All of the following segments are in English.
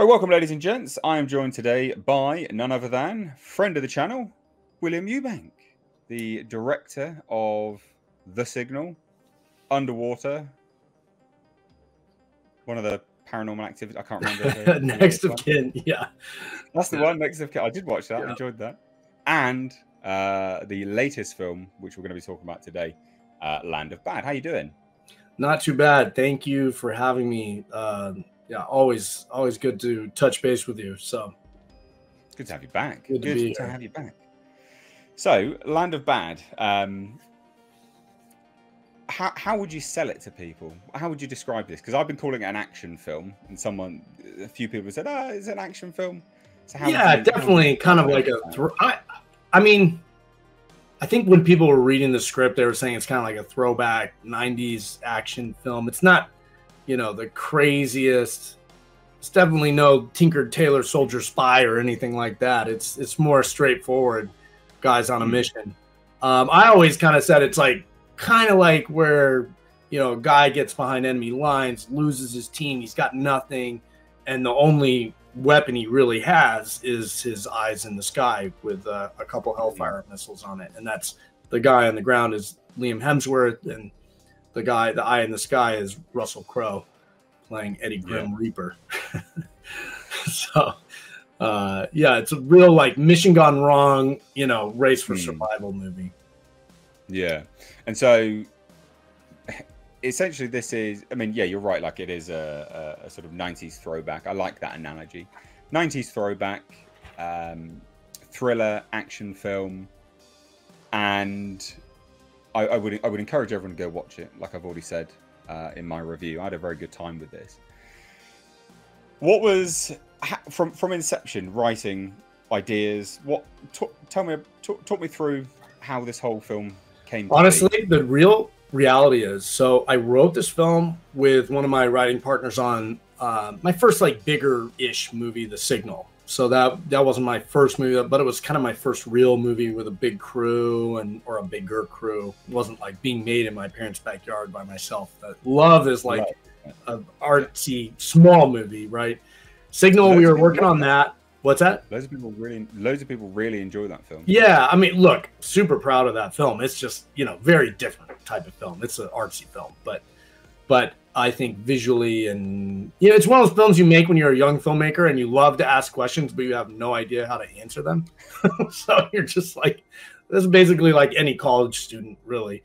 Right, welcome, ladies and gents. I am joined today by none other than friend of the channel, William Eubank, the director of The Signal, Underwater, one of the Paranormal Activity. I can't remember. Next of Kin, yeah. That's the one, Next of Kin. I did watch that. Yeah. I enjoyed that. And the latest film, which we're going to be talking about today, Land of Bad. How you doing? Not too bad. Thank you for having me. Yeah, always good to touch base with you. So good to have you back. Good to have you back. So, Land of Bad. How would you sell it to people? How would you describe this? Because I've been calling it an action film, and a few people said, "Oh, it's an action film." So how definitely kind of like a. I mean, I think when people were reading the script, they were saying it's kind of like a throwback '90s action film. It's not, you know, the craziest. It's definitely no Tinker Tailor Soldier Spy or anything like that. It's more straightforward guys on a mission. I always kind of said it's like kind of like where, you know, a guy gets behind enemy lines, loses his team, he's got nothing, and the only weapon he really has is his eyes in the sky with a couple Hellfire missiles on it, and that's the guy on the ground is Liam Hemsworth, and the guy, the eye in the sky, is Russell Crowe playing Eddie Grim Reaper. So, yeah, it's a real like mission gone wrong, you know, race for survival movie. Yeah. And so essentially this is, I mean, yeah, you're right. Like it is a sort of 90s throwback. I like that analogy. 90s throwback, thriller, action film. And I would encourage everyone to go watch it. Like I've already said in my review, I had a very good time with this. What was from inception, writing, ideas? What talk me through how this whole film came to be. The real reality is, so I wrote this film with one of my writing partners on my first like bigger-ish movie, The Signal. So that wasn't my first movie, but it was kind of my first real movie with a big crew or a bigger crew. It wasn't like being made in my parents' backyard by myself. Love is like an artsy small movie, right? Signal, we were working on that. What's that? Loads of people really enjoy that film. Yeah, I mean, look, super proud of that film. It's just, you know, very different type of film. It's an artsy film, but I think visually, and you know, it's one of those films you make when you're a young filmmaker and you love to ask questions, but you have no idea how to answer them. So you're just like, this is basically like any college student, really.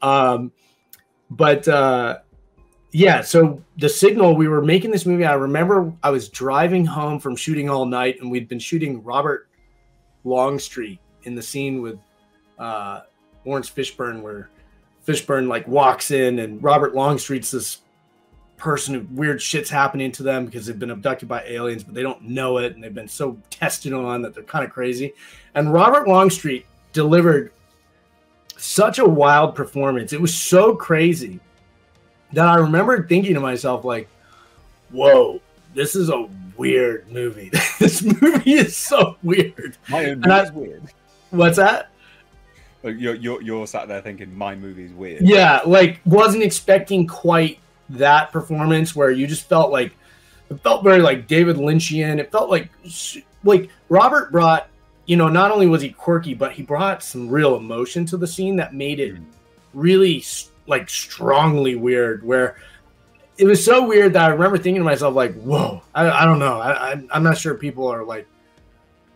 Yeah, so The Signal, we were making this movie. I remember I was driving home from shooting all night, and we'd been shooting Robert Longstreet in the scene with Lawrence Fishburne, where Fishburne like walks in and Robert Longstreet's this person who weird shit's happening to them because they've been abducted by aliens, but they don't know it. And they've been so tested on that they're kind of crazy. And Robert Longstreet delivered such a wild performance. It was so crazy that I remember thinking to myself, like, whoa, this is a weird movie. This movie is so weird. My own movie is weird. What's that? Like you're sat there thinking my movie's weird. Yeah, like wasn't expecting quite that performance where you just felt like it felt very like David Lynchian. It felt like Robert brought, you know, not only was he quirky, but he brought some real emotion to the scene that made it really like strongly weird. Where it was so weird that I remember thinking to myself like, "Whoa, I don't know. I'm not sure people are like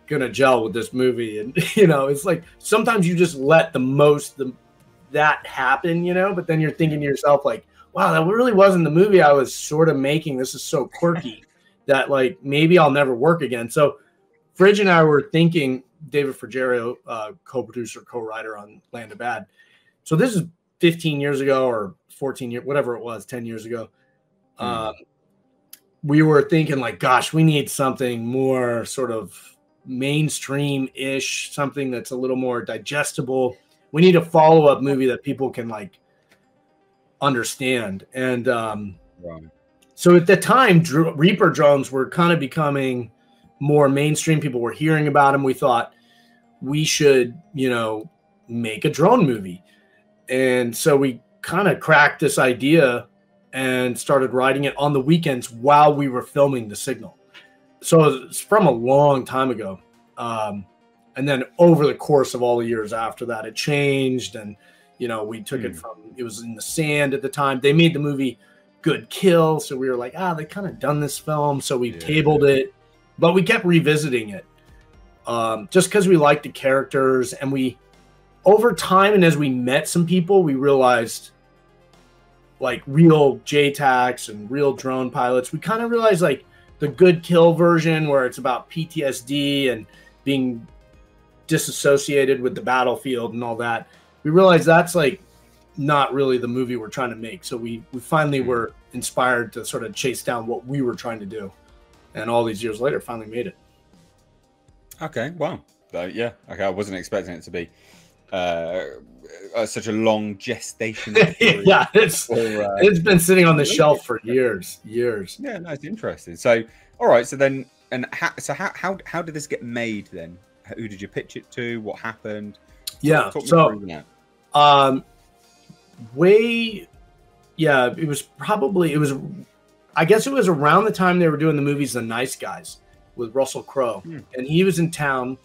gonna gel with this movie." And you know, it's like sometimes you just let that happen, you know, but then you're thinking to yourself like, wow, that really wasn't the movie I was sort of making. This is so quirky that like maybe I'll never work again. So Fridge and I were thinking, David Frigerio, co-producer, co-writer on Land of Bad, so this is 15 years ago or 14 years, whatever it was, 10 years ago. We were thinking like, gosh, we need something more sort of mainstream-ish, something that's a little more digestible. We need a follow-up movie that people can like understand. And so at the time, Reaper drones were kind of becoming more mainstream. People were hearing about them. We thought we should, you know, make a drone movie. And so we kind of cracked this idea and started writing it on the weekends while we were filming The Signal. So it's from a long time ago. And then over the course of all the years after that, it changed. And, you know, we took it from, it was in the sand at the time. They made the movie Good Kill. So we were like, ah, they kind of done this film. So we tabled it, but we kept revisiting it just because we liked the characters. And we, over time, and as we met some people, we realized, like, real JTACs and real drone pilots, we kind of realized, like, the Good Kill version, where it's about PTSD and being disassociated with the battlefield and all that, we realized that's, like, not really the movie we're trying to make. So we finally were inspired to sort of chase down what we were trying to do, and all these years later finally made it. Okay, wow. Yeah, okay, I wasn't expecting it to be such a long gestation period. Yeah, it's been sitting on the shelf for years. Yeah, that's interesting. So, all right. So then, and how did this get made then? Who did you pitch it to? What happened? Yeah. It was probably, I guess it was around the time they were doing the movies, The Nice Guys with Russell Crowe, and he was in town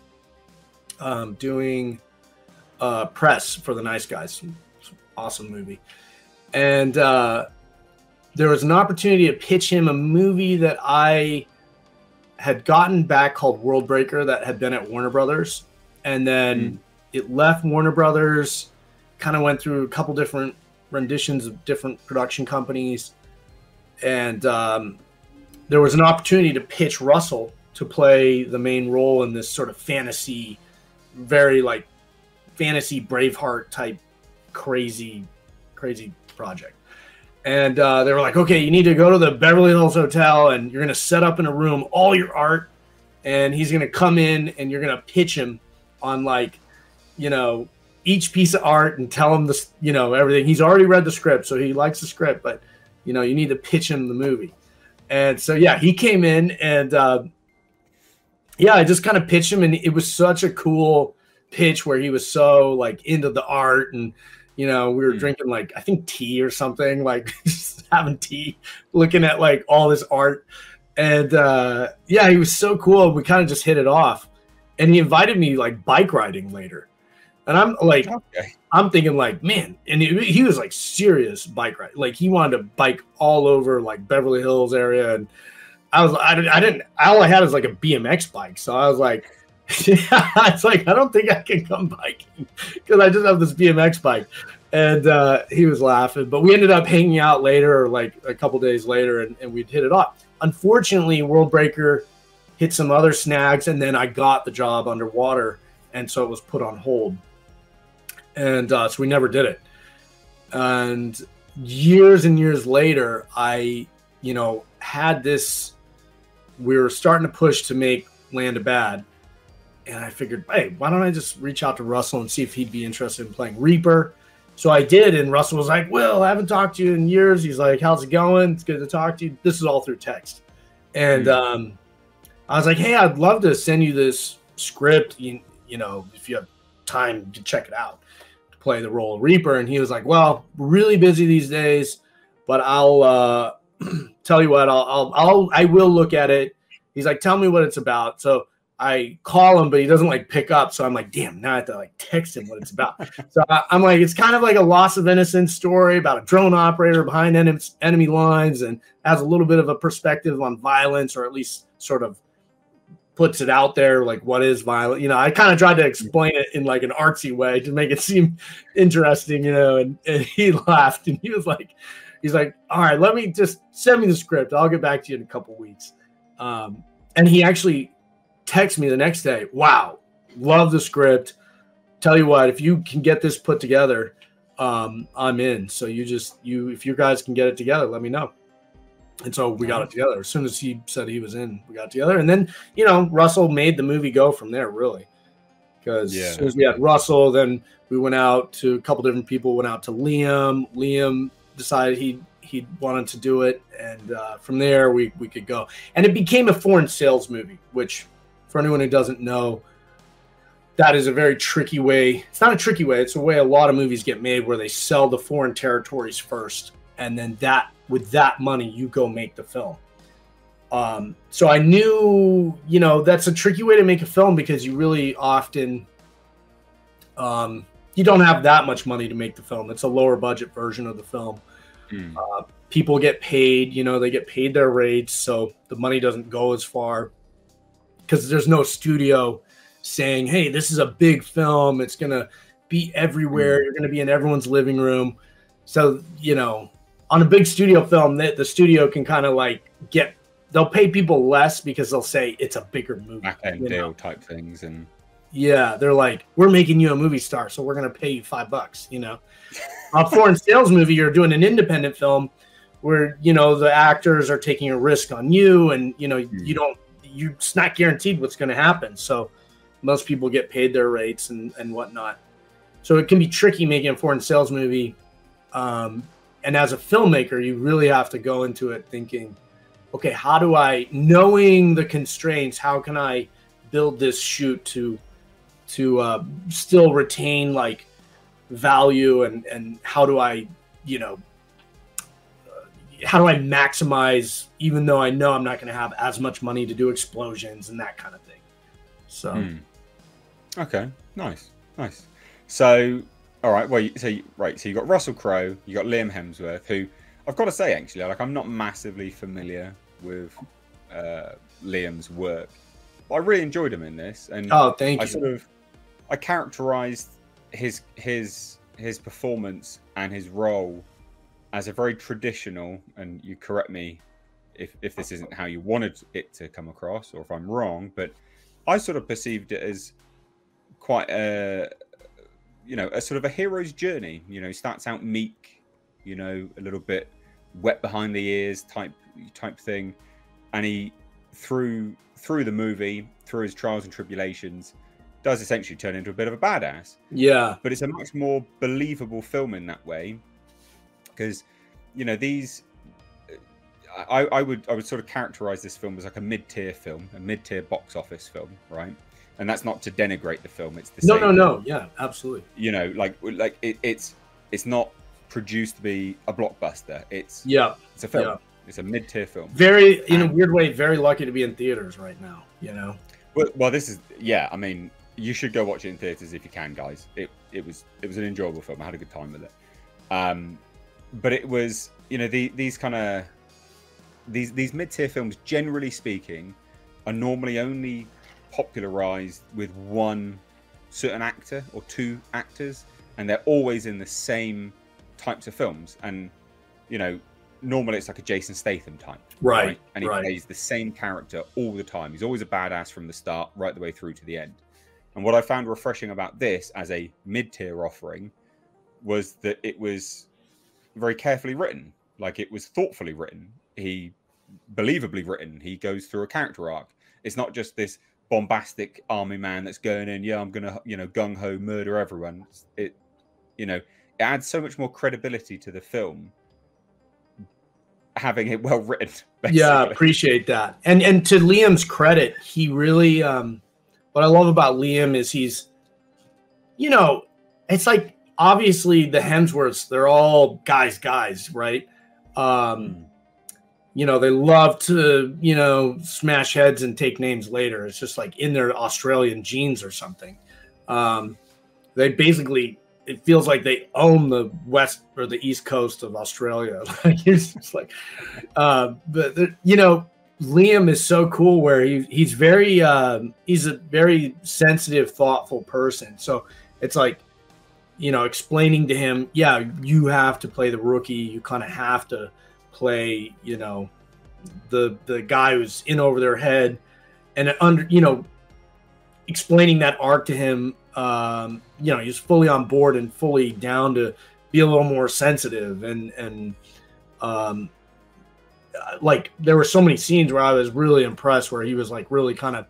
doing press for The Nice Guys. Awesome movie. And there was an opportunity to pitch him a movie that I had gotten back called Worldbreaker that had been at Warner Brothers. And then it left Warner Brothers, kind of went through a couple different renditions of different production companies. And there was an opportunity to pitch Russell to play the main role in this sort of fantasy, very like fantasy Braveheart type crazy project. And they were like, okay, you need to go to the Beverly Hills Hotel and you're going to set up in a room all your art, and he's going to come in and you're going to pitch him on, like, you know, each piece of art and tell him this, you know, everything. He's already read the script, so he likes the script, but, you know, you need to pitch him the movie. And so, yeah, he came in and, yeah, I just kind of pitched him, and it was such a cool pitch where he was so, like, into the art, and, you know, we were drinking, like, I think tea or something, like just having tea, looking at, like, all this art. And yeah, he was so cool. We kind of just hit it off, and he invited me, like, bike riding later. And I'm like, okay. I'm thinking, like, man, and he was, like, serious bike ride. Like, he wanted to bike all over, like, Beverly Hills area. And all I had was, like, a BMX bike. So I was like, yeah, it's like, I don't think I can come biking because I just have this BMX bike. And he was laughing, but we ended up hanging out later, like a couple days later, and we'd hit it off. Unfortunately, Worldbreaker hit some other snags, and then I got the job Underwater, and so it was put on hold. And so we never did it. And years later, I, you know, had this, we were starting to push to make Land of Bad. And I figured, hey, why don't I just reach out to Russell and see if he'd be interested in playing Reaper? So I did, and Russell was like, Will, I haven't talked to you in years. He's like, how's it going? It's good to talk to you. This is all through text. And I was like, hey, I'd love to send you this script, you know, if you have time to check it out, to play the role of Reaper. And he was like, well, really busy these days, but I'll tell you what, I will look at it. He's like, tell me what it's about. So I call him, but he doesn't, like, pick up. So I'm like, damn, now I have to, like, text him what it's about. So I'm like, it's kind of like a loss of innocence story about a drone operator behind enemy lines, and has a little bit of a perspective on violence, or at least sort of puts it out there, like, what is violent? You know, I kind of tried to explain it in, like, an artsy way to make it seem interesting, you know, and he laughed, and he was like, he's like, all right, let me just send me the script. I'll get back to you in a couple weeks. And he actually text me the next day. Wow, love the script. Tell you what, if you can get this put together, I'm in. So if you guys can get it together, let me know. And so we got it together. As soon as he said he was in, we got it together. And then, you know, Russell made the movie go from there, really. Because as soon as we had Russell, then we went out to a couple different people, went out to Liam. Liam decided he wanted to do it. And from there, we could go. And it became a foreign sales movie, which, for anyone who doesn't know, that is a very tricky way. It's not a tricky way. It's a way a lot of movies get made, where they sell the foreign territories first, and then with that money, you go make the film. So I knew, you know, that's a tricky way to make a film because you really often, you don't have that much money to make the film. It's a lower budget version of the film. Mm. People get paid, you know, they get paid their rates. So the money doesn't go as far because there's no studio saying, hey, this is a big film. It's going to be everywhere. Mm. You're going to be in everyone's living room. So, you know, on a big studio film, the studio can kind of like get, they'll pay people less because they'll say it's a bigger movie. Back-end deal type things. And yeah, they're like, we're making you a movie star, so we're going to pay you $5, you know. A foreign sales movie, you're doing an independent film where, you know, the actors are taking a risk on you and, you know, you don't, it's not guaranteed what's going to happen. So most people get paid their rates and whatnot. So it can be tricky making a foreign sales movie. And as a filmmaker, you really have to go into it thinking, okay, how do I, knowing the constraints, how can I build this shoot to still retain like value, and how do I, you know, how do I maximize, even though I know I'm not going to have as much money to do explosions and that kind of thing. So, okay, nice, nice. So, all right, well, so right, so you got Russell Crowe, you got Liam Hemsworth, who, I've got to say, actually, like, I'm not massively familiar with Liam's work, but I really enjoyed him in this. And oh, thank you. I characterized his performance and his role as a very traditional, and you correct me if this isn't how you wanted it to come across or if I'm wrong, but I sort of perceived it as quite a, you know, a sort of a hero's journey. You know, starts out meek, you know, a little bit wet behind the ears type thing, and he through the movie, through his trials and tribulations, does essentially turn into a bit of a badass. Yeah, but it's a much more believable film in that way, because, you know, these I would sort of characterize this film as like a mid-tier film, a mid-tier box office film, right? And that's not to denigrate the film, it's the same. No, yeah, absolutely. You know, like it's not produced to be a blockbuster. It's, yeah, it's a film. Yeah. It's a mid-tier film. Very, in a weird way, very lucky to be in theaters right now, you know. Well, this is, yeah, I mean, you should go watch it in theaters if you can, guys. It was an enjoyable film. I had a good time with it. But it was, you know, these mid-tier films, generally speaking, are normally only popularized with one certain actor or two actors, and they're always in the same types of films. And, you know, normally it's like a Jason Statham type, right? And he plays the same character all the time. He's always a badass from the start right the way through to the end. And what I found refreshing about this as a mid-tier offering was that it was very carefully written. Like, it was thoughtfully written, believably written. He goes through a character arc. It's not just this bombastic army man that's going in, yeah, I'm gonna, you know, gung-ho murder everyone. It, you know, it adds so much more credibility to the film having it well written, basically. Yeah, appreciate that. And to Liam's credit, he really, what I love about Liam is he's, you know, it's like, obviously the Hemsworths, they're all guys, right? You know, they love to, you know, smash heads and take names later. It's just like in their Australian genes or something. They basically, it feels like they own the west or the east coast of Australia. It's just like, but you know, Liam is so cool where he's very, he's a very sensitive, thoughtful person. So it's like, you know, explaining to him, yeah, you have to play the rookie. You kind of have to play, you know, the guy who's in over their head, and you know, explaining that arc to him. You know, he's fully on board and fully down to be a little more sensitive. And like, there were so many scenes where I was really impressed where he was like really kind of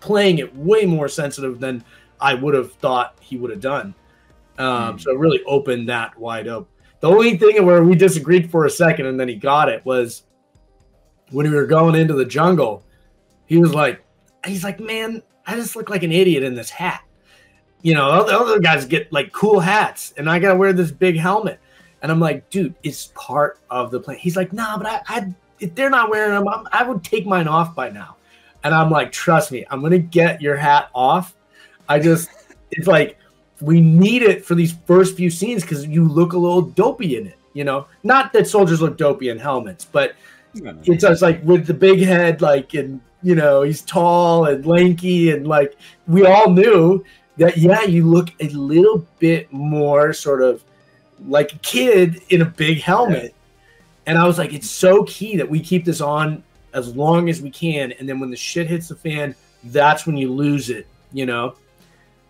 playing it way more sensitive than I would have thought he would have done. So it really opened that wide up. The only thing where we disagreed for a second and then he got it was when we were going into the jungle. He's like, man, I just look like an idiot in this hat. You know, all the other guys get like cool hats and I got to wear this big helmet. And I'm like, dude, it's part of the plan. He's like, nah, but I if they're not wearing them, I would take mine off by now. And I'm like, trust me, I'm going to get your hat off. I just, it's like, we need it for these first few scenes because you look a little dopey in it. You know, not that soldiers look dopey in helmets, but it's just like with the big head, like, and, you know, he's tall and lanky. And like, we all knew that, yeah, you look a little bit more sort of like a kid in a big helmet. And I was like, it's so key that we keep this on as long as we can. And then when the shit hits the fan, that's when you lose it, you know?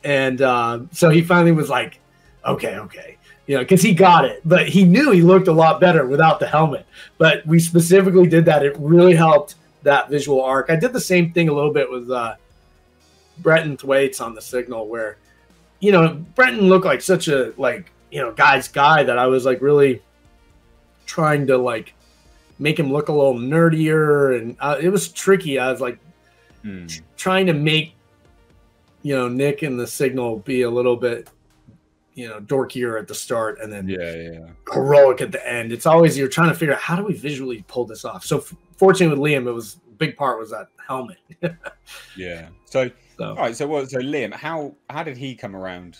And so he finally was like, okay, okay. You know, because he got it, but he knew he looked a lot better without the helmet. But we specifically did that. It really helped that visual arc. I did the same thing a little bit with Brenton Thwaites on The Signal, where, you know, Brenton looked like such a, like, you know, guy's guy that I was like really trying to like make him look a little nerdier. And it was tricky. I was like trying to make, you know, Nick in The Signal be a little bit, you know, dorkier at the start and then heroic at the end. It's always, you're trying to figure out how do we visually pull this off. So fortunately with Liam, it was a big part was that helmet. Yeah. So, all right. So what? So Liam, how did he come around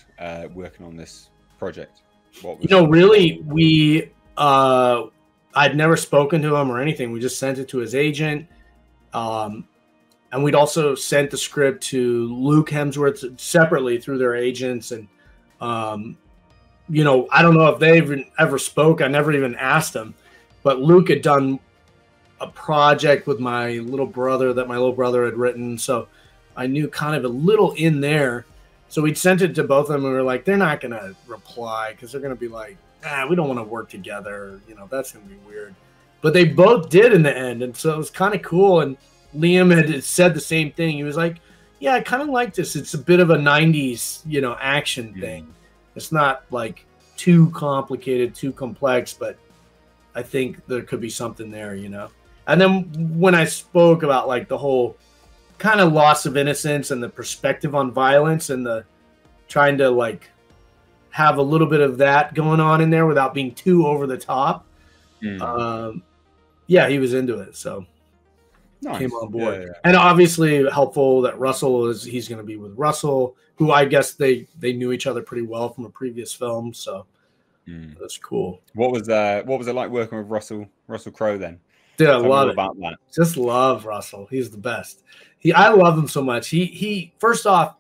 working on this project? What was, you know, really, we I'd never spoken to him or anything. We just sent it to his agent, and we'd also sent the script to Luke Hemsworth separately through their agents. And you know, I don't know if they even ever spoke. I never even asked them, but Luke had done a project with my little brother that my little brother had written. So I knew kind of a little in there. So we'd sent it to both of them and we were like, they're not going to reply because they're going to be like, ah, we don't want to work together. You know, that's going to be weird. But they both did in the end. And so it was kind of cool. And Liam had said the same thing. He was like, yeah, I kind of like this. It's a bit of a 90s, you know, action thing. It's not like too complicated, too complex, but I think there could be something there, you know? And then when I spoke about like the whole kind of loss of innocence and the perspective on violence and the trying to like have a little bit of that going on in there without being too over the top. Yeah, he was into it. So came on board. And obviously helpful that Russell is, he's going to be with Russell, who I guess they knew each other pretty well from a previous film. So that's cool. What was it like working with Russell Crowe then? Dude, I love it. About that. Just love Russell. He's the best. I love him so much. He first off,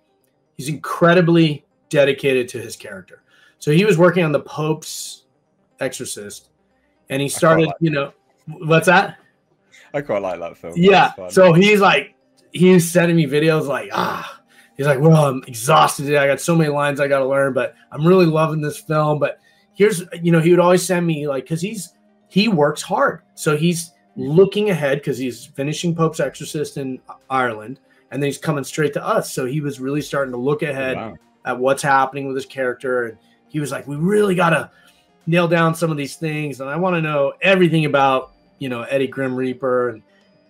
he's incredibly dedicated to his character. So he was working on the Pope's Exorcist and he started, like, you know, what's that? I quite like that film. Yeah. So he's sending me videos like, he's like, well, I'm exhausted today. I got so many lines I got to learn, but I'm really loving this film. But here's, you know, he would always send me like, cause he works hard. So he's looking ahead cause he's finishing Pope's Exorcist in Ireland and then he's coming straight to us. So he was really starting to look ahead at what's happening with his character. And he was like, we really got to nail down some of these things. And I want to know everything about, you know, Eddie Grim Reaper. And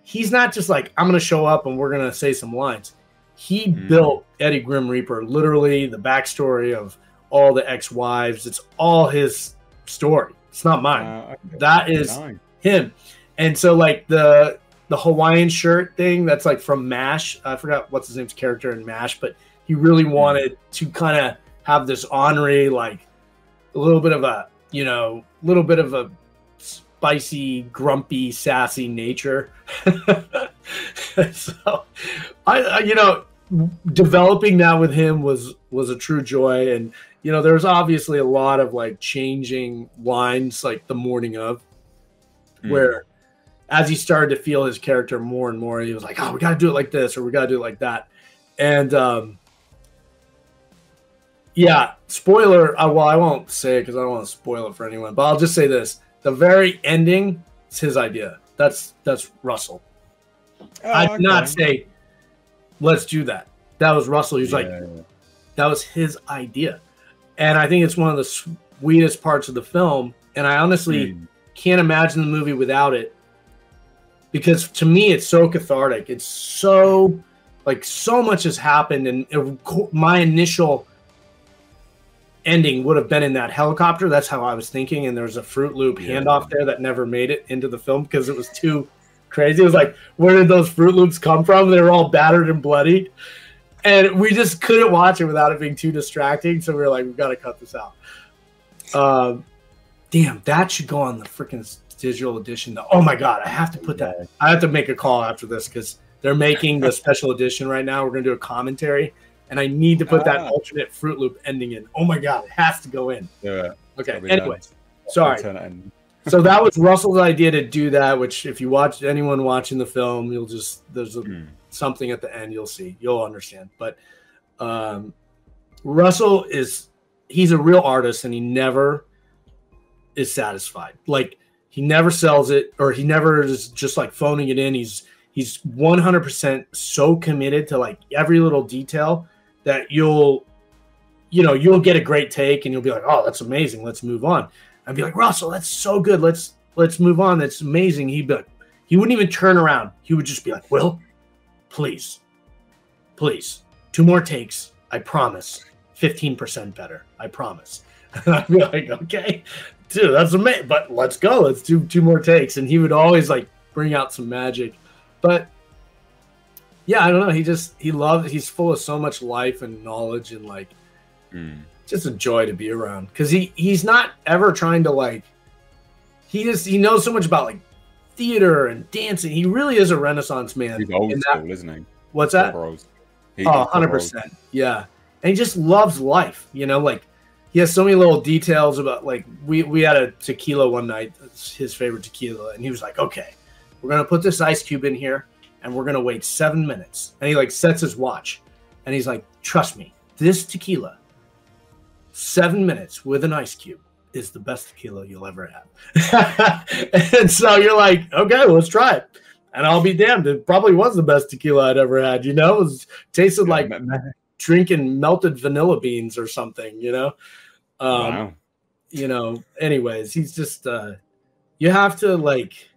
he's not just like, I'm going to show up and we're going to say some lines. He built Eddie Grim Reaper, literally the backstory of all the ex-wives. It's all his story. It's not mine. That is him. And so like the Hawaiian shirt thing, that's like from M.A.S.H. I forgot what's his name's character in M.A.S.H., but he really wanted to kind of have this ornery, like a little bit of a, you know, little bit of a spicy, grumpy, sassy nature. So I, you know, developing that with him was a true joy. And, you know, there's obviously a lot of like changing lines, like the morning of where as he started to feel his character more and more, he was like, oh, we got to do it like this, or we got to do it like that. And, yeah, spoiler. Well, I won't say it cause I don't want to spoil it for anyone, but I'll just say this. The very ending is his idea. That's Russell. I did not say, let's do that. That was Russell. He was like, that was his idea. And I think it's one of the sweetest parts of the film. And I honestly can't imagine the movie without it. Because to me, it's so cathartic. It's so, like, so much has happened. And my initial ending would have been in that helicopter. That's how I was thinking. And there's a Fruit Loop handoff there that never made it into the film because it was too crazy. It was like, where did those Fruit Loops come from? They were all battered and bloodied. And we just couldn't watch it without it being too distracting. So we were like, we've got to cut this out. Damn, that should go on the freaking digital edition. Oh, my God. I have to put that. I have to make a call after this because they're making the special edition right now. We're going to do a commentary. And I need to put that alternate Fruit Loop ending in. Oh, my God. It has to go in. Yeah. Okay. Anyways, sorry. So that was Russell's idea to do that, which if you watch anyone watching the film, you'll just – there's a, something at the end you'll see. You'll understand. But Russell is – he's a real artist, and he never is satisfied. Like, he never sells it, or he never is just, like, phoning it in. He's 100% so committed to, like, every little detail that you'll – you know, you'll get a great take, and you'll be like, oh, that's amazing. Let's move on. I'd be like, Russell, that's so good. Let's move on. That's amazing. He'd be like, he wouldn't even turn around. He would just be like, Will, please, 2 more takes. I promise. 15% better. I promise. And I'd be like, okay, dude, that's amazing. But let's go. Let's do 2 more takes. And he would always like bring out some magic. But yeah, I don't know. He's full of so much life and knowledge and like just a joy to be around because he's not ever trying to like he knows so much about like theater and dancing. He really is a Renaissance man. He's old school, isn't he? What's that? Oh, 100%. Yeah. And he just loves life, you know, like he has so many little details about like we had a tequila one night, his favorite tequila, and he was like, okay, we're gonna put this ice cube in here and we're gonna wait 7 minutes. And he like sets his watch and he's like, trust me, this tequila, 7 minutes with an ice cube is the best tequila you'll ever have. And so you're like, okay, well, let's try it. And I'll be damned, it probably was the best tequila I'd ever had. You know, it tasted like drinking melted vanilla beans or something, you know? Wow. You know, anyways, he's just, you have to like,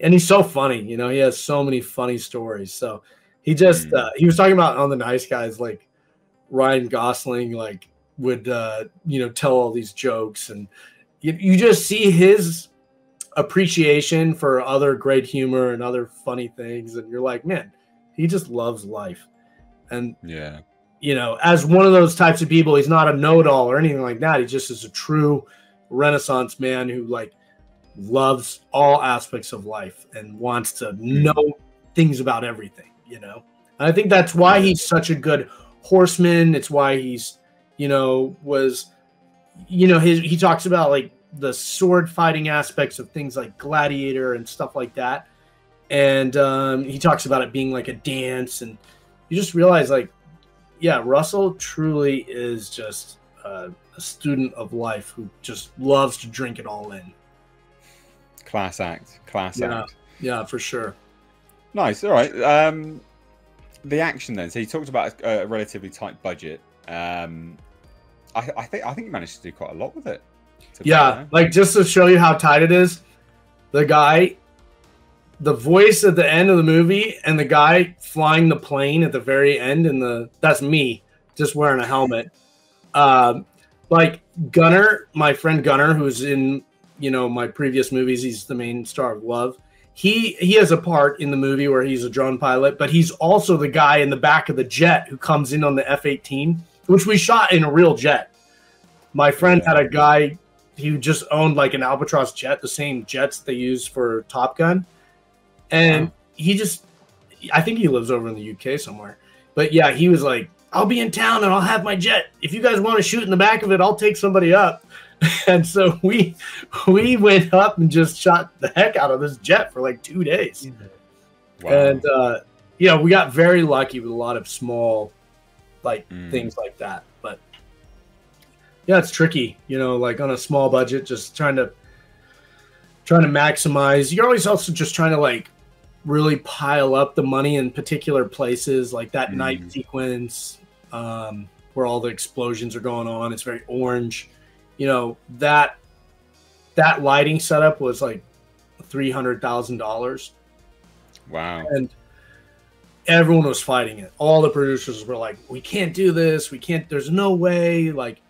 and he's so funny, you know, he has so many funny stories. So he just, he was talking about on The Nice Guys, like Ryan Gosling, like, would you know, tell all these jokes, and you just see his appreciation for other great humor and other funny things, and you're like, man, he just loves life. And yeah, you know, as one of those types of people, he's not a know-it-all or anything like that. He just is a true Renaissance man who like loves all aspects of life and wants to know things about everything, you know. And I think that's why he's such a good horseman. It's why he's, you know, he talks about like the sword fighting aspects of things like Gladiator and stuff like that. And he talks about it being like a dance, and you just realize like, yeah, Russell truly is just a student of life who just loves to drink it all in. Class act. Yeah, for sure. Nice. All right. The action then. So he talked about a relatively tight budget. I think he managed to do quite a lot with it. Yeah, like just to show you how tight it is, the guy, the voice at the end of the movie, and the guy flying the plane at the very end, and that's me just wearing a helmet. Like Gunner, my friend Gunner, who's in, you know, my previous movies, he's the main star of Love. He has a part in the movie where he's a drone pilot, but he's also the guy in the back of the jet who comes in on the F-18. Which we shot in a real jet. My friend had a guy who just owned like an Albatross jet, the same jets they use for Top Gun. And he just, I think he lives over in the UK somewhere. But yeah, he was like, I'll be in town and I'll have my jet. If you guys want to shoot in the back of it, I'll take somebody up. And so we went up and just shot the heck out of this jet for like 2 days. Wow. And, you know, we got very lucky with a lot of small like things like that. But yeah, it's tricky, you know, like on a small budget, just trying to maximize. You're always also just trying to like really pile up the money in particular places, like that night sequence where all the explosions are going on. It's very orange, you know. That lighting setup was like $300,000. Wow. And everyone was fighting it. All the producers were like, we can't do this. We can't, there's no way. Like,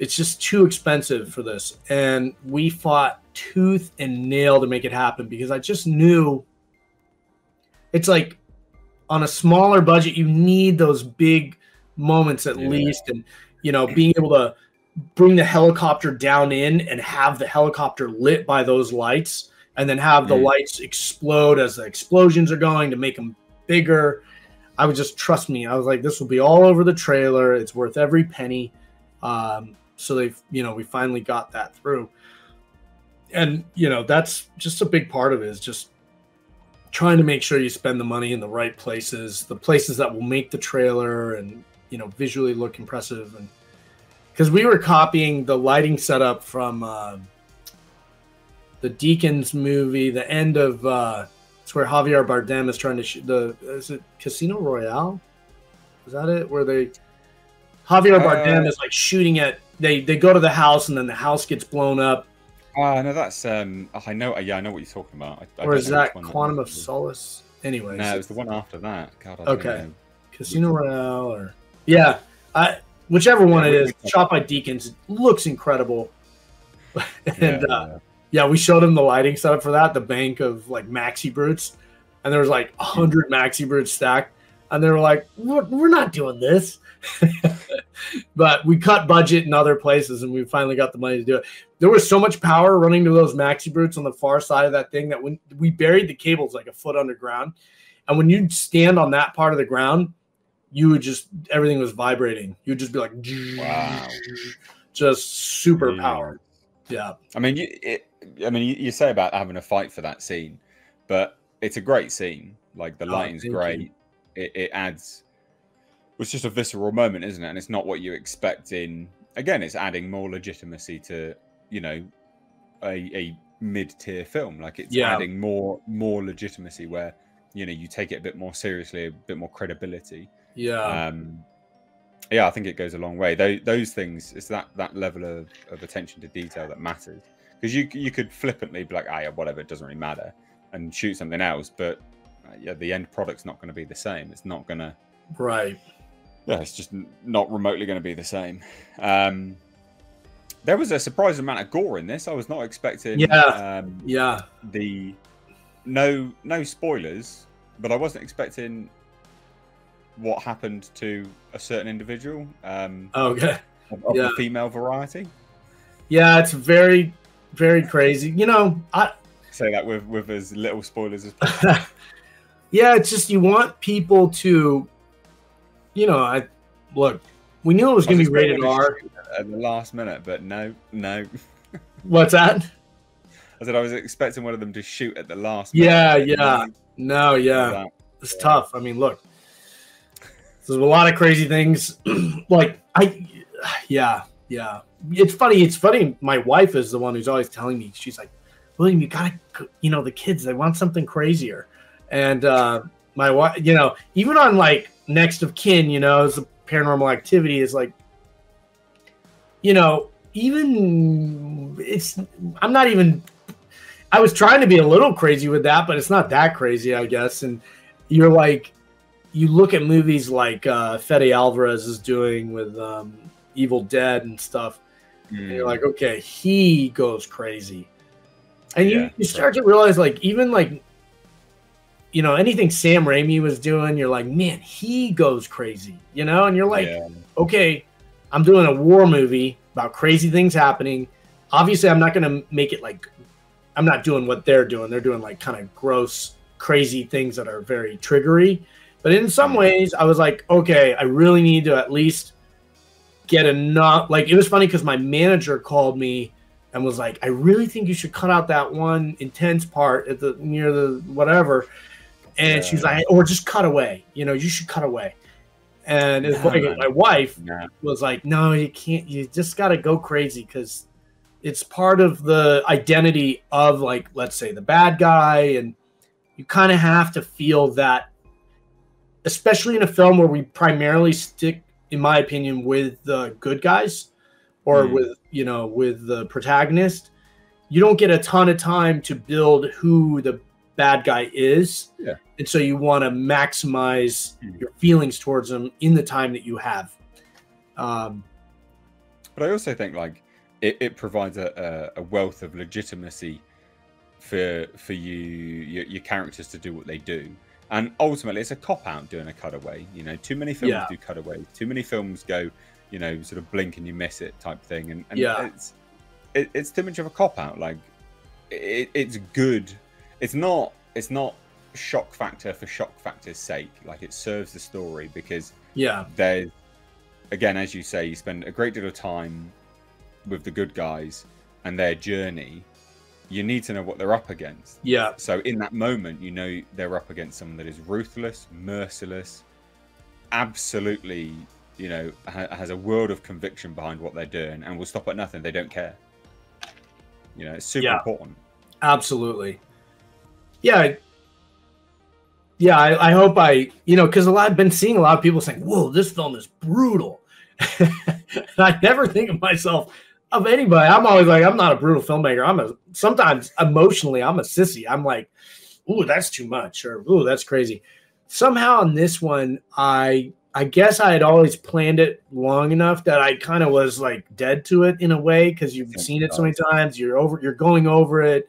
It's just too expensive for this. And we fought tooth and nail to make it happen because I just knew it's like on a smaller budget, you need those big moments at least. And, you know, being able to bring the helicopter down in and have the helicopter lit by those lights and then have the lights explode as the explosions are going to make them bigger. I would just, trust me, I was like, this will be all over the trailer. It's worth every penny. So they've, you know, we finally got that through. And, you know, that's just a big part of it is just trying to make sure you spend the money in the right places, the places that will make the trailer and, you know, visually look impressive. And because we were copying the lighting setup from the Deakins movie, the end of, it's where Javier Bardem is trying to shoot the, is it Casino Royale? Is that it? Where they, Javier Bardem is like shooting at, they go to the house and then the house gets blown up. No, that's I know. Yeah, I know what you're talking about. I or is that Quantum of Solace? Anyway, no, it was the one after that. God, okay, Casino Royale, or yeah, whichever one it is. Shot by Deakins, looks incredible. And yeah, we showed him the lighting setup for that. The bank of like Maxi Brutes, and there was like 100 Maxi Brutes stacked, and they were like, "We're not doing this." But we cut budget in other places, and we finally got the money to do it. There was so much power running to those Maxi Brutes on the far side of that thing that when we buried the cables like a foot underground, and when you'd stand on that part of the ground, you would just, everything was vibrating. You'd just be like, wow, just super powered. Yeah. I mean, you say about having a fight for that scene, but it's a great scene. Like the lighting's great. It adds. It's just a visceral moment, isn't it? And it's not what you expect in. Again, it's adding more legitimacy to, you know, a mid-tier film. Like it's adding more legitimacy where, you know, you take it a bit more seriously, a bit more credibility. Yeah. Yeah, I think it goes a long way. Those things, it's that level of attention to detail that matters. Because you could flippantly be like, ah, yeah, whatever, it doesn't really matter, and shoot something else. But yeah, the end product's not going to be the same. It's not going to. Right. Yeah, it's just not remotely going to be the same. There was a surprising amount of gore in this. I was not expecting. No spoilers, but I wasn't expecting what happened to a certain individual. Of the female variety. Yeah, it's very, very crazy. You know, I say that with as little spoilers as possible. Yeah, it's just you want people to. You know, we knew it was going to be rated R at the last minute, but no. What's that? I said I was expecting one of them to shoot at the last minute. It's tough. I mean, look, there's a lot of crazy things. It's funny. My wife is the one who's always telling me, she's like, William, you got to, you know, the kids, they want something crazier. And my wife, you know, even on like, Next of Kin, you know, as a Paranormal Activity is like, you know, even I was trying to be a little crazy with that, but it's not that crazy, I guess. And you're like, you look at movies like Fede Alvarez is doing with Evil Dead and stuff. And you're like, okay, he goes crazy. And you start to realize like, even like, you know, anything Sam Raimi was doing, you're like, man, he goes crazy, you know? And you're like, okay, I'm doing a war movie about crazy things happening. Obviously, I'm not going to make it like, I'm not doing what they're doing. They're doing like kind of gross, crazy things that are very triggery. But in some ways, I was like, okay, I really need to at least get enough. Like, it was funny because my manager called me and was like, I really think you should cut out that one intense part at the near the whatever. And she's like, or just cut away. You know, you should cut away. And it's like my wife was like, no, you can't. You just got to go crazy because it's part of the identity of, like, let's say the bad guy. And you kind of have to feel that, especially in a film where we primarily stick, in my opinion, with the good guys or with, you know, with the protagonist. You don't get a ton of time to build who the bad guy is, and so you want to maximize your feelings towards him in the time that you have. But I also think like it provides a wealth of legitimacy for your characters to do what they do. And ultimately, it's a cop-out doing a cutaway. You know, too many films do cutaways. Too many films go, you know, sort of blink and you miss it type thing. And it's too much of a cop-out. Like, it's good. It's not shock factor for shock factor's sake. Like, it serves the story because there's, again, as you say, you spend a great deal of time with the good guys and their journey. You need to know what they're up against. Yeah. So in that moment, you know they're up against someone that is ruthless, merciless, absolutely, you know, has a world of conviction behind what they're doing and will stop at nothing. They don't care. You know, it's super important. Absolutely. Yeah. Yeah, I hope you know, because I've been seeing a lot of people saying, whoa, this film is brutal. And I never think of myself... of anybody. I'm always like, I'm not a brutal filmmaker. Sometimes emotionally, I'm a sissy. I'm like, ooh, that's too much, or ooh, that's crazy. Somehow in this one, I guess I had always planned it long enough that I kind of was like dead to it in a way, because you've seen it so many times. You're going over it.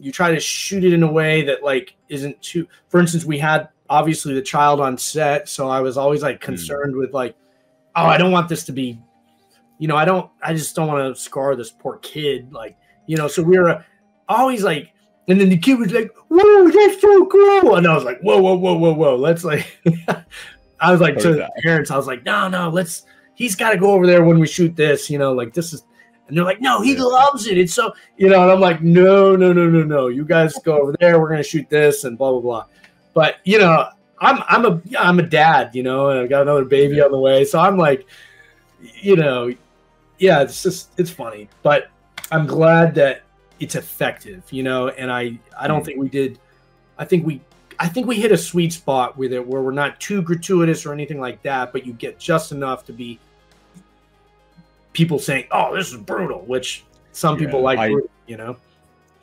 You try to shoot it in a way that like isn't too. For instance, we had obviously the child on set, so I was always like concerned with like, oh, I don't want this to be. You know, I just don't want to scar this poor kid. Like, you know, so we were always like, and then the kid was like, whoa, that's so cool. And I was like, whoa, whoa, whoa, whoa, whoa. Let's like, I was like, to the parents, I was like, no, he's got to go over there when we shoot this, you know, like this is, and they're like, no, he loves it. It's so, you know, and I'm like, no. You guys go over there. We're going to shoot this and blah, blah, blah. But, you know, I'm a dad, you know, and I've got another baby on the way. So I'm like, you know, yeah, it's just, it's funny, but I'm glad that it's effective, you know, and I don't think we did, I think we hit a sweet spot with it where we're not too gratuitous or anything like that, but you get just enough to be people saying, oh, this is brutal, which some people like, brutal, you know?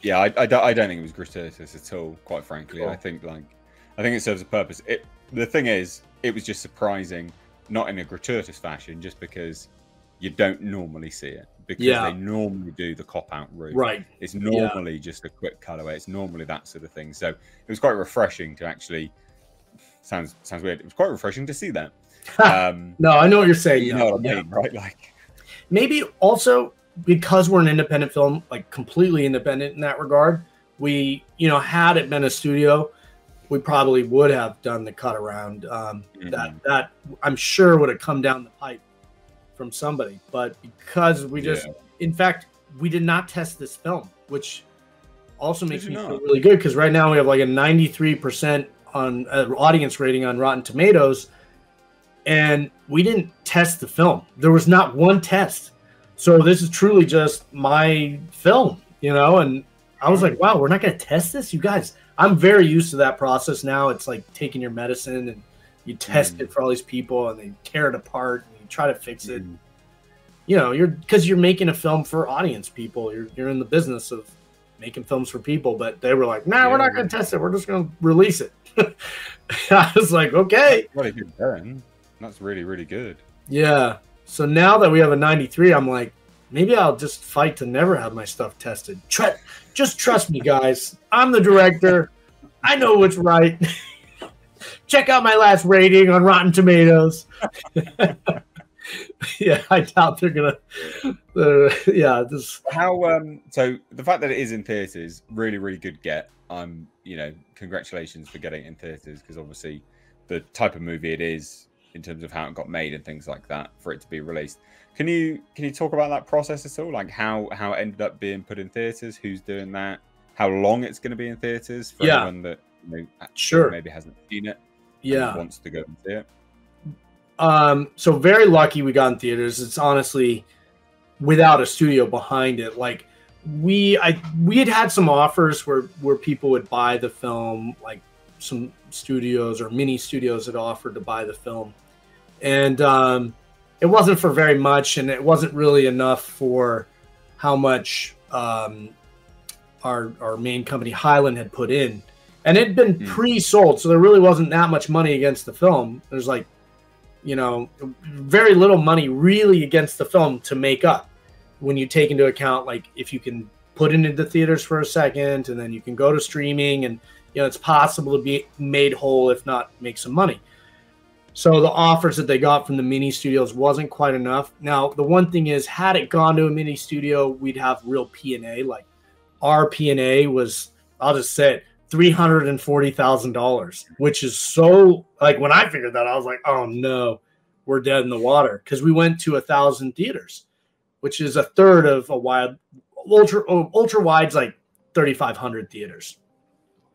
Yeah, I don't think it was gratuitous at all, quite frankly. Cool. I think it serves a purpose. The thing is, it was just surprising, not in a gratuitous fashion, just because you don't normally see it, because they normally do the cop-out route. Right. It's normally just a quick cutaway. It's normally that sort of thing. So it was quite refreshing to actually, sounds weird. It was quite refreshing to see that. No, I know what you're saying. You know what I mean, right? Like, maybe also because we're an independent film, like completely independent in that regard, we, you know, had it been a studio, we probably would have done the cut around. That I'm sure would have come down the pipe from somebody, but because we just in fact we did not test this film, which also makes me feel really good, because right now we have like a 93% on audience rating on Rotten Tomatoes, and we didn't test the film. There was not one test, so this is truly just my film, you know. And I was like, wow, we're not going to test this, you guys. I'm very used to that process now. It's like taking your medicine and you test it for all these people and they tear it apart, try to fix it, you know, because you're making a film for audience people. You're in the business of making films for people. But they were like, nah, we're not going to test it. We're just going to release it. I was like, okay. That's really good burn. That's really, really good. Yeah. So now that we have a 93, I'm like, maybe I'll just fight to never have my stuff tested. Just trust me, guys. I'm the director. I know what's right. Check out my last rating on Rotten Tomatoes. Yeah, I doubt they're gonna. How? So the fact that it is in theaters, really, really good get. You know, congratulations for getting it in theaters, because obviously, the type of movie it is in terms of how it got made and things like that, for it to be released. Can you talk about that process at all? Like how it ended up being put in theaters? Who's doing that? How long it's going to be in theaters for anyone that maybe hasn't seen it? Yeah, wants to go and see it. So very lucky we got in theaters. It's honestly without a studio behind it. Like we had had some offers where people would buy the film, like some studios or mini studios had offered to buy the film. And, it wasn't for very much, and it wasn't really enough for how much, our main company Highland had put in, and it'd been pre-sold. So there really wasn't that much money against the film. There's like, you know, very little money really against the film to make up when you take into account, like, if you can put it into theaters for a second and then you can go to streaming and, you know, it's possible to be made whole, if not make some money. So the offers that they got from the mini studios wasn't quite enough. Now, the one thing is, had it gone to a mini studio, we'd have real P&A. Like, our P&A was, I'll just say it, $340,000, which is so, like, when I figured that, I was like, oh no, we're dead in the water. Because we went to 1,000 theaters, which is a third of a wide, ultra wide's like 3,500 theaters.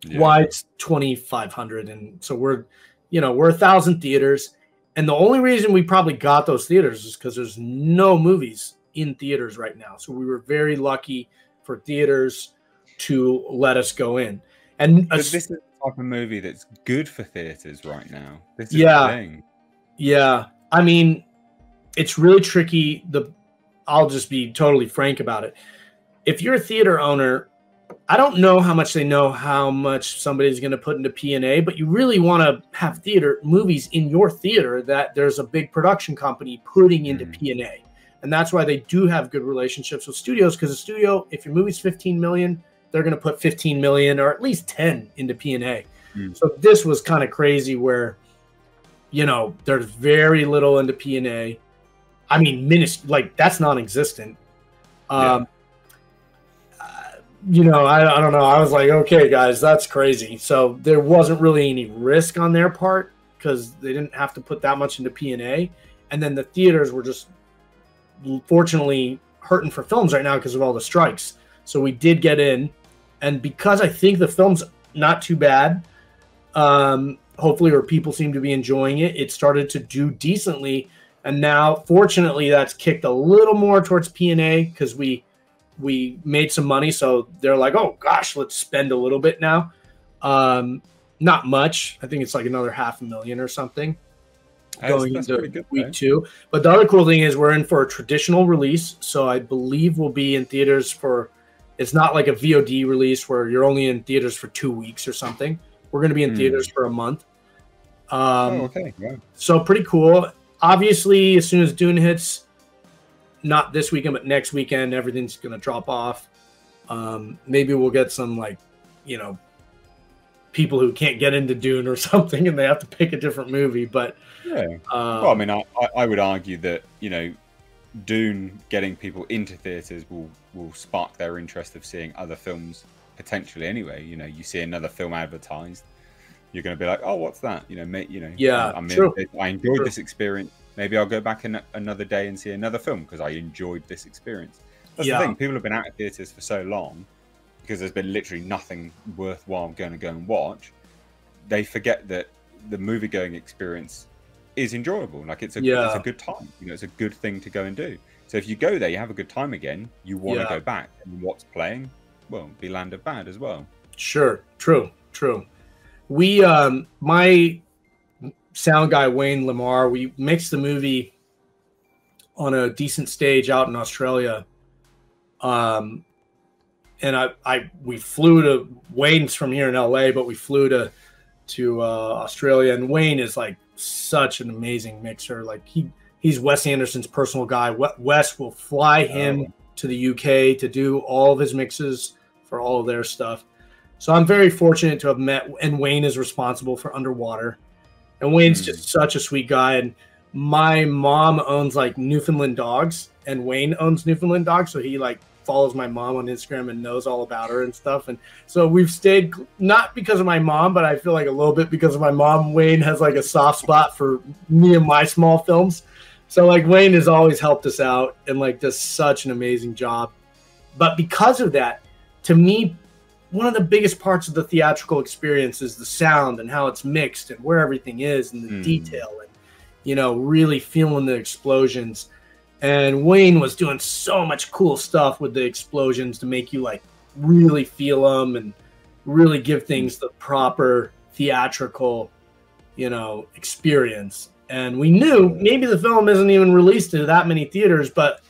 Yeah. Wide's 2,500. And so we're, you know, we're 1,000 theaters. And the only reason we probably got those theaters is because there's no movies in theaters right now. So we were very lucky for theaters to let us go in. And this is the type of movie that's good for theaters right now. This is the thing. Yeah. I mean, it's really tricky. I'll just be totally frank about it. If you're a theater owner, I don't know how much they know how much somebody's going to put into P&A, but you really want to have theater movies in your theater that there's a big production company putting into P&A. And that's why they do have good relationships with studios, because a studio, if your movie's 15 million, they're going to put 15 million or at least 10 into P&A. So this was kind of crazy where, you know, there's very little into P&A. I mean, like, that's non-existent. You know, I don't know. I was like, okay, guys, that's crazy. So there wasn't really any risk on their part because they didn't have to put that much into P&A. And then the theaters were just fortunately hurting for films right now because of all the strikes. So we did get in. And because I think the film's not too bad, hopefully, or people seem to be enjoying it, it started to do decently. And now, fortunately, that's kicked a little more towards P&A because we made some money. So they're like, oh, gosh, let's spend a little bit now. Not much. I think it's like another $500,000 or something going into week 2. But the other cool thing is we're in for a traditional release. So I believe we'll be in theaters for... It's not like a VOD release where you're only in theaters for 2 weeks or something. We're going to be in theaters for a month. So pretty cool. Obviously, as soon as Dune hits, not this weekend, but next weekend, everything's going to drop off. Maybe we'll get some, like, you know, people who can't get into Dune or something and they have to pick a different movie. But yeah. Well, I mean, I would argue that, you know, Dune getting people into theaters will spark their interest of seeing other films potentially anyway. You know, you see another film advertised, you're going to be like, oh, what's that? You know, I enjoyed this experience. Maybe I'll go back another day and see another film because I enjoyed this experience. That's the thing. People have been out of theaters for so long because there's been literally nothing worthwhile going to go and watch. They forget that the movie going experience is enjoyable. Like, it's a good time, you know, it's a good thing to go and do. So if you go there, you have a good time again, you want to go back. And what's playing, well, be Land of Bad as well. Sure. True. We my sound guy Wayne Lamar, we mixed the movie on a decent stage out in Australia, and we flew to Wayne's from here in LA, but we flew to Australia, and Wayne is like such an amazing mixer. Like, he's Wes Anderson's personal guy. Wes will fly him to the UK to do all of his mixes for all of their stuff. So I'm very fortunate to have met, and Wayne is responsible for Underwater, and Wayne's just such a sweet guy. And my mom owns like Newfoundland dogs, and Wayne owns Newfoundland dogs, so he like follows my mom on Instagram and knows all about her and stuff. And so we've stayed, not because of my mom, but I feel like a little bit because of my mom. Wayne has like a soft spot for me and my small films. So like Wayne has always helped us out and like does such an amazing job. But because of that, to me, one of the biggest parts of the theatrical experience is the sound and how it's mixed and where everything is and the detail and, you know, really feeling the explosions. And Wayne was doing so much cool stuff with the explosions to make you like really feel them and really give things the proper theatrical, you know, experience. And we knew maybe the film isn't even released to that many theaters, but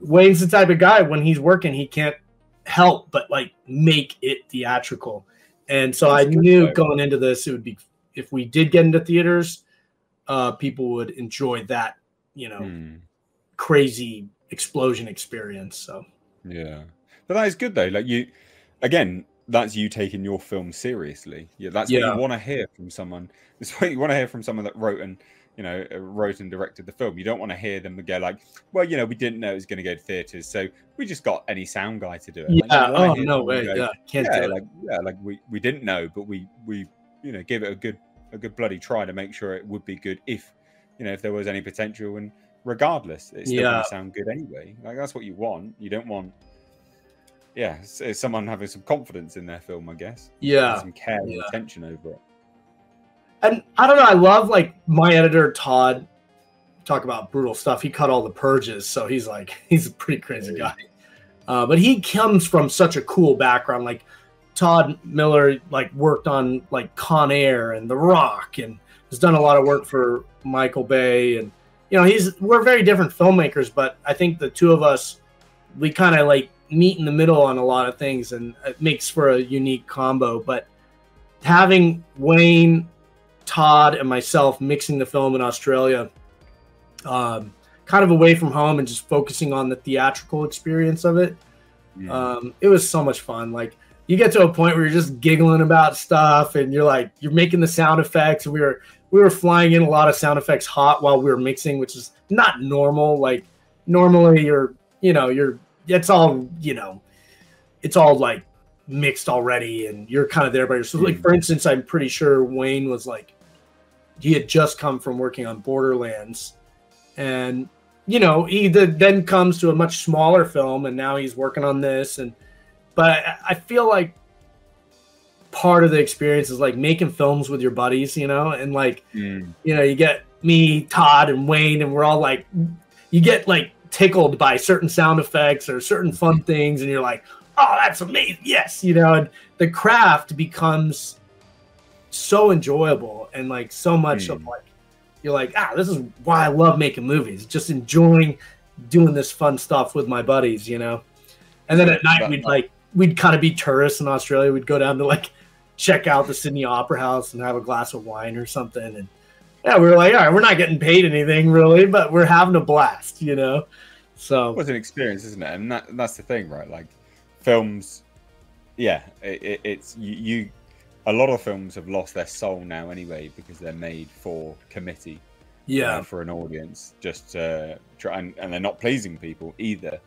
Wayne's the type of guy when he's working, he can't help but like make it theatrical. And so I knew going into this, it would be, if we did get into theaters, people would enjoy that, you know, crazy explosion experience. So yeah, but that is good though. Like you, again, that's you taking your film seriously. Yeah, that's what you want to hear from someone. That's what you want to hear from someone that wrote and, you know, wrote and directed the film. You don't want to hear them go like, well, you know, we didn't know it was going to go to theaters, so we just got any sound guy to do it. Yeah, like, oh no way, go, yeah, can't do it. Like, yeah, like we didn't know, but we you know gave it a good bloody try to make sure it would be good if, you know, if there was any potential. And regardless, it's still going to sound good anyway. Like that's what you want. You don't want, yeah, it's someone having some confidence in their film, I guess. Yeah, some care and attention over it. And I don't know, I love, like, my editor, Todd, talk about brutal stuff. He cut all the purges, so he's like, he's a pretty crazy guy. But he comes from such a cool background. Like, Todd Miller, like, worked on, like, Con Air and The Rock and has done a lot of work for Michael Bay. And, you know, we're very different filmmakers, but I think the two of us, we kind of, like, meet in the middle on a lot of things, and it makes for a unique combo. But having Wayne, Todd and myself mixing the film in Australia, kind of away from home and just focusing on the theatrical experience of it. Yeah. It was so much fun. Like you get to a point where you're just giggling about stuff and you're like, you're making the sound effects. And we were flying in a lot of sound effects hot while we were mixing, which is not normal. Like normally it's all like mixed already and you're kind of there by yourself. Like for instance, I'm pretty sure Wayne was like, he had just come from working on Borderlands, and you know he then comes to a much smaller film and now he's working on this. And but I feel like part of the experience is like making films with your buddies, you know, and like you know, you get me, Todd and Wayne, and we're all like, you get like tickled by certain sound effects or certain fun things and you're like, oh, that's amazing. Yes. You know, and the craft becomes so enjoyable and like so much of like, you're like, ah, this is why I love making movies. Just enjoying doing this fun stuff with my buddies, you know? And then at night we'd kind of be tourists in Australia. We'd go down to like check out the Sydney Opera House and have a glass of wine or something. And yeah, we were like, all right, we're not getting paid anything really, but we're having a blast, you know? So it was an experience, isn't it? And that's the thing, right? Like, films, yeah, it's a lot of films have lost their soul now anyway because they're made for committee, for an audience, just and they're not pleasing people either.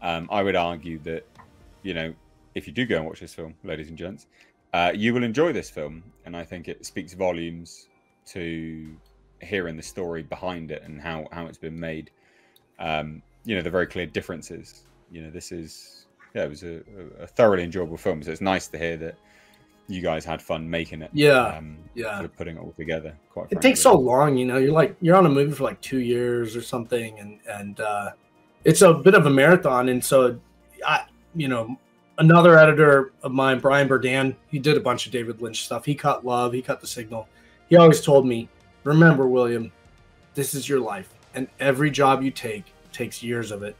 I would argue that, you know, if you do go and watch this film, ladies and gents, you will enjoy this film, and I think it speaks volumes to hearing the story behind it and how it's been made. You know, the very clear differences. You know, this is. Yeah, it was a thoroughly enjoyable film, so it's nice to hear that you guys had fun making it. Sort of putting it all together. It takes so long, you know. You're on a movie for like 2 years or something, and it's a bit of a marathon. And so, another editor of mine, Brian Berdan, he did a bunch of David Lynch stuff. He cut Love, he cut The Signal. He always told me, remember, William, this is your life, and every job you take takes years of it,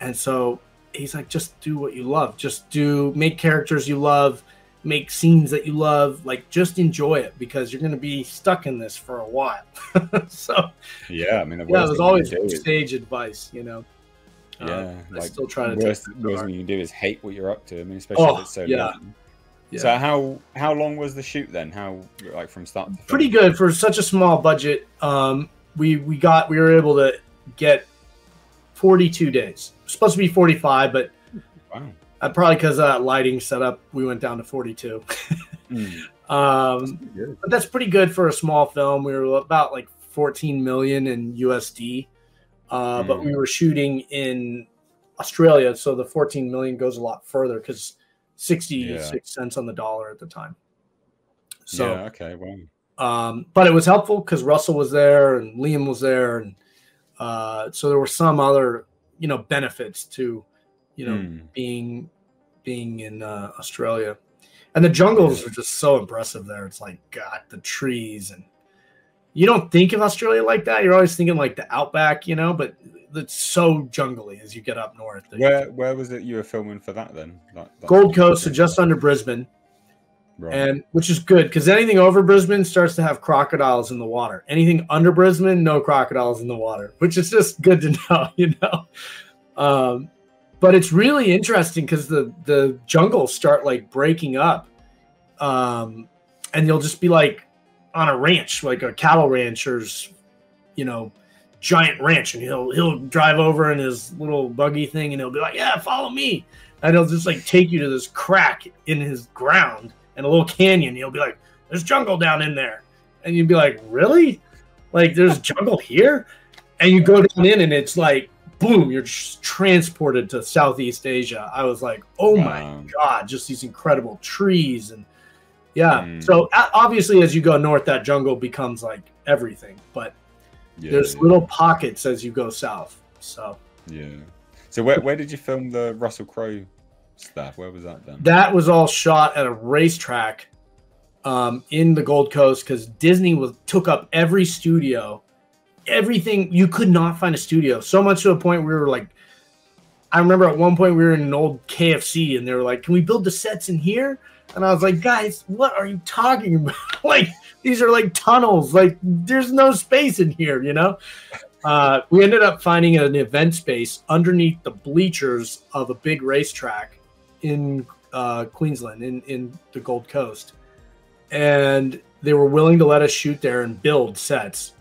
and so. He's like, just do what you love. Just make characters you love, make scenes that you love. Like, just enjoy it because you're going to be stuck in this for a while. So, yeah, I mean, yeah, there's always sage advice, you know. Yeah, like, I still try to. The worst thing you can do is hate what you're up to. I mean, especially if it's so long. Yeah. So how long was the shoot then? How like from start to finish? Pretty good for such a small budget. We were able to get 42 days. Supposed to be 45, but probably because of that lighting setup, we went down to 42. But that's pretty good for a small film. We were about like 14 million in USD, but we were shooting in Australia, so the 14 million goes a lot further because 66 cents on the dollar at the time. So but it was helpful because Russell was there and Liam was there, and so there were some other. You know, benefits to, you know, being in Australia, and the jungles are just so impressive there. It's like, God, the trees, and you don't think of Australia like that. You're always thinking like the outback, you know, but it's so jungly as you get up north. Where was it you were filming for that then? Gold Coast, so just under Brisbane. Right. And which is good, because anything over Brisbane starts to have crocodiles in the water. Anything under Brisbane, no crocodiles in the water, which is just good to know, you know. But it's really interesting because the jungles start like breaking up, and you'll just be like on a ranch, like a cattle rancher's, you know, giant ranch, and he'll drive over in his little buggy thing, and he'll be like, "Yeah, follow me," and he'll just like take you to this crack in his ground and a little canyon. He'll be like, "There's jungle down in there," and you'd be like, "Really? Like there's jungle here?" And you go down in, and it's like, boom, you're just transported to Southeast Asia. I was like, "Oh my god!" Just these incredible trees and yeah. So obviously, as you go north, that jungle becomes like everything, but there's little pockets as you go south. So yeah. So where did you film the Russell Crowe stuff? Where was that done? That was all shot at a racetrack in the Gold Coast, because Disney took up every studio. Everything, you could not find a studio. So much to a point we were like, I remember at one point we were in an old KFC and they were like, "Can we build the sets in here?" And I was like, "Guys, what are you talking about? Like, these are like tunnels. Like, there's no space in here, you know?" We ended up finding an event space underneath the bleachers of a big racetrack in Queensland, in the Gold Coast. And they were willing to let us shoot there and build sets,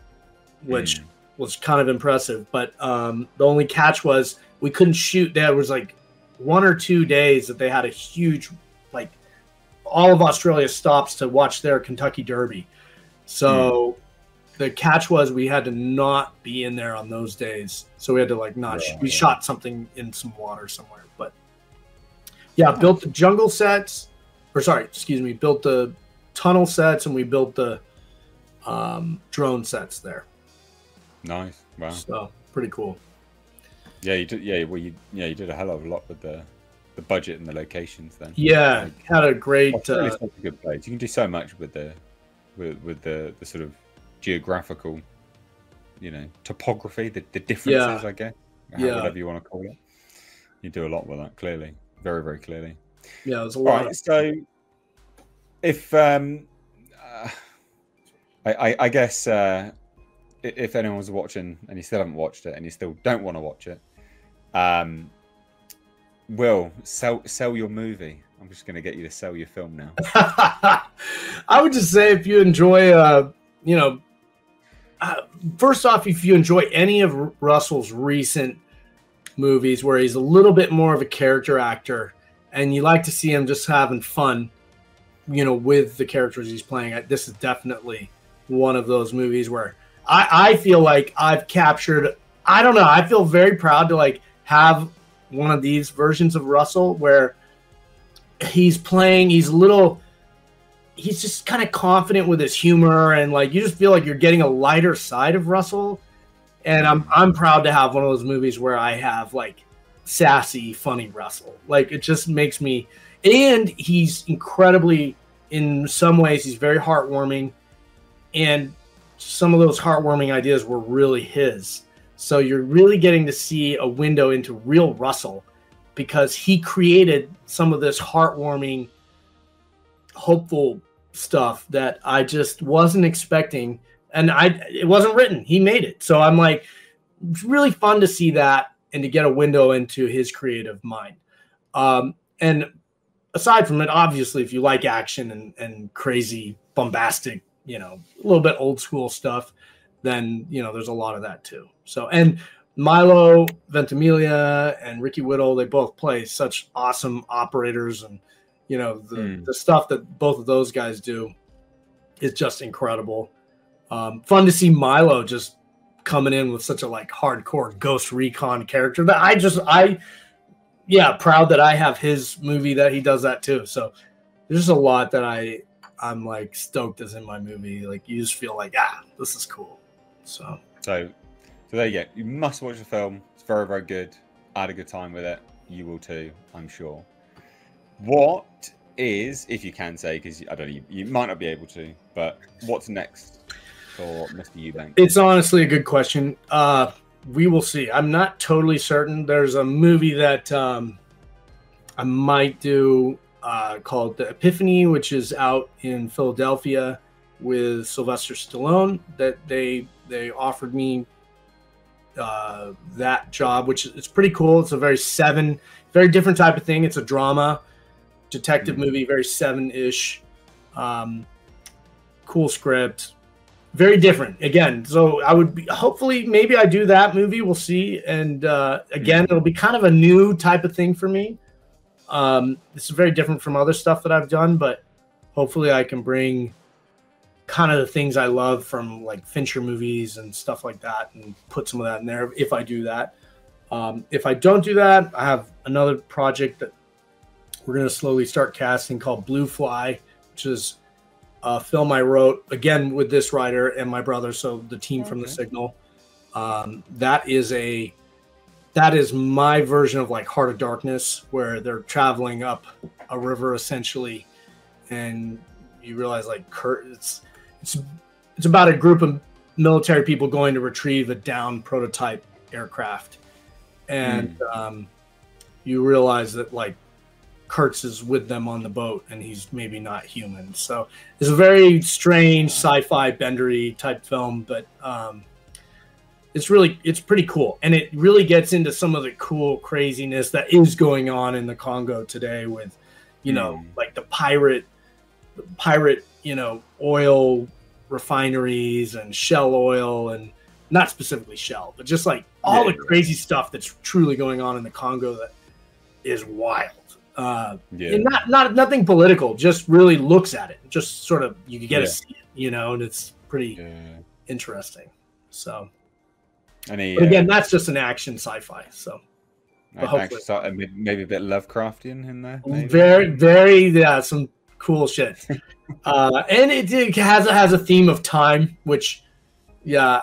which was kind of impressive. But the only catch was we couldn't shoot. There was like 1 or 2 days that they had a huge, like, all of Australia stops to watch their Kentucky Derby. So the catch was we had to not be in there on those days. So we had to like not, we shot something in some water somewhere, but yeah, built the jungle sets, or sorry, excuse me, built the tunnel sets, and we built the drone sets there. Nice. Wow. So pretty cool. Yeah. You did. Yeah. Well, you did a hell of a lot with the budget and the locations then. Yeah, like, had a great such a good place. You can do so much with the sort of geographical, you know, topography, the differences, I guess, whatever you want to call it. You do a lot with that, clearly, very, very clearly. Yeah, it was a lot. Right, so if I guess if anyone's watching and you still haven't watched it and you still don't want to watch it, Will, sell your movie. I'm just going to get you to sell your film now. I would just say, if you enjoy, you know, first off, if you enjoy any of Russell's recent movies where he's a little bit more of a character actor and you like to see him just having fun, you know, with the characters he's playing, this is definitely one of those movies where I feel like I've captured, I don't know, I feel very proud to like have one of these versions of Russell where he's playing, he's just kind of confident with his humor, and like you just feel like you're getting a lighter side of Russell. And I'm proud to have one of those movies where I have like sassy, funny Russell. Like it just makes me, and he's incredibly, in some ways he's very heartwarming, and some of those heartwarming ideas were really his. So you're really getting to see a window into real Russell, because he created some of this heartwarming, hopeful stuff that I just wasn't expecting. And it wasn't written. He made it. So I'm like, it's really fun to see that and to get a window into his creative mind. And aside from it, obviously, if you like action and crazy, bombastic, you know, a little bit old school stuff, then, you know, there's a lot of that too. So, and Milo Ventimiglia and Ricky Whittle, they both play such awesome operators, and, you know, the stuff that both of those guys do is just incredible. Fun to see Milo just coming in with such a like hardcore Ghost Recon character that yeah, proud that I have his movie that he does that too. So there's a lot that I'm like stoked is in my movie. Like you just feel like, ah, this is cool. So there you go. You must watch the film. It's very, very good. I had a good time with it. You will too, I'm sure. What is, if you can say, because I don't know, you might not be able to, but what's next for Mr. Eubank? It's honestly a good question. We will see. I'm not totally certain. There's a movie that I might do called The Epiphany, which is out in Philadelphia with Sylvester Stallone, that they offered me that job, which is pretty cool. It's a very Seven, very different type of thing. It's a drama detective movie, very Seven-ish, cool script, very different again. So I would be, hopefully maybe I do that movie. We'll see. And again, it'll be kind of a new type of thing for me. This is very different from other stuff that I've done, but hopefully I can bring kind of the things I love from like Fincher movies and stuff like that and put some of that in there if I do that. If I don't do that, I have another project that we're going to slowly start casting called Blue Fly, which is a film I wrote again with this writer and my brother. So the team from The Signal, that is my version of like Heart of Darkness, where they're traveling up a river essentially. And you realize like it's about a group of military people going to retrieve a downed prototype aircraft. And you realize that like Kurtz is with them on the boat and he's maybe not human. So it's a very strange sci-fi bendery type film, but it's pretty cool. And it really gets into some of the cool craziness that is going on in the Congo today with, you know, like the pirate, you know, oil refineries and Shell oil, and not specifically Shell, but just like all the crazy stuff that's truly going on in the Congo that is wild. And nothing political, just really looks at it, just sort of, you get to see it, you know, and it's pretty interesting. So, I mean, but again, that's just an action sci-fi. So maybe a bit Lovecraftian in there. Maybe. Very, very, yeah, some cool shit. And it has a theme of time, which, yeah,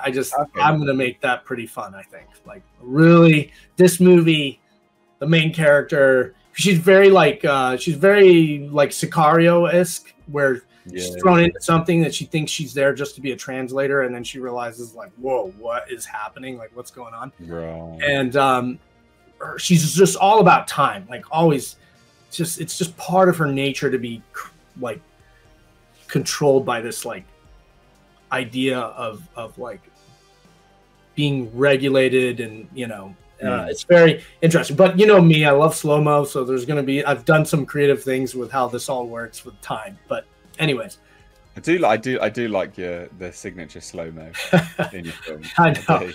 I'm going to make that pretty fun. I think like really this movie, the main character, she's very like Sicario-esque, where she's thrown into something that she thinks she's there just to be a translator, and then she realizes like, whoa, what is happening? Like, what's going on? Right. And she's just all about time, like always. It's just part of her nature to be like controlled by this like idea of like being regulated, and you know. It's very interesting, but you know me, I love slow-mo, so there's going to be, I've done some creative things with how this all works with time, but anyways. I do like the signature slow-mo in your film. I know.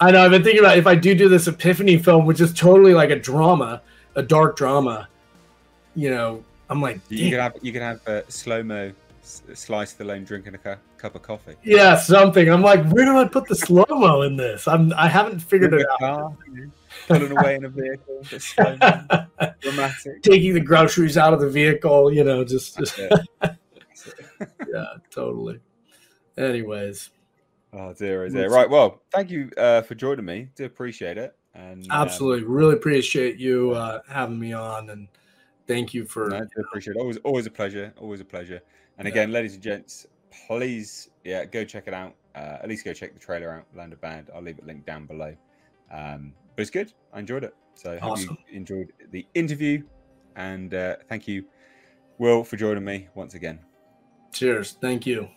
I know, I've been thinking about if I do this Epiphany film, which is totally like a drama, a dark drama, you know, I'm like, you can have slow-mo slice the lone, drinking a cup of coffee. Yeah, something. I'm like, where do I put the slow-mo in this? I haven't figured it out. Pulling away in a vehicle, just slow-mo, dramatic. Taking the groceries out of the vehicle, you know, just That's it. Yeah, totally. Anyways. Oh dear, oh dear. Right, well, thank you for joining me. Do appreciate it. And absolutely. Really appreciate you having me on, and thank you for appreciate it. Always a pleasure. Always a pleasure. And again, ladies and gents, please, go check it out. At least go check the trailer out, Land of Bad. I'll leave it linked down below. But it's good. I enjoyed it. So I hope you enjoyed the interview. And thank you, Will, for joining me once again. Cheers. Thank you.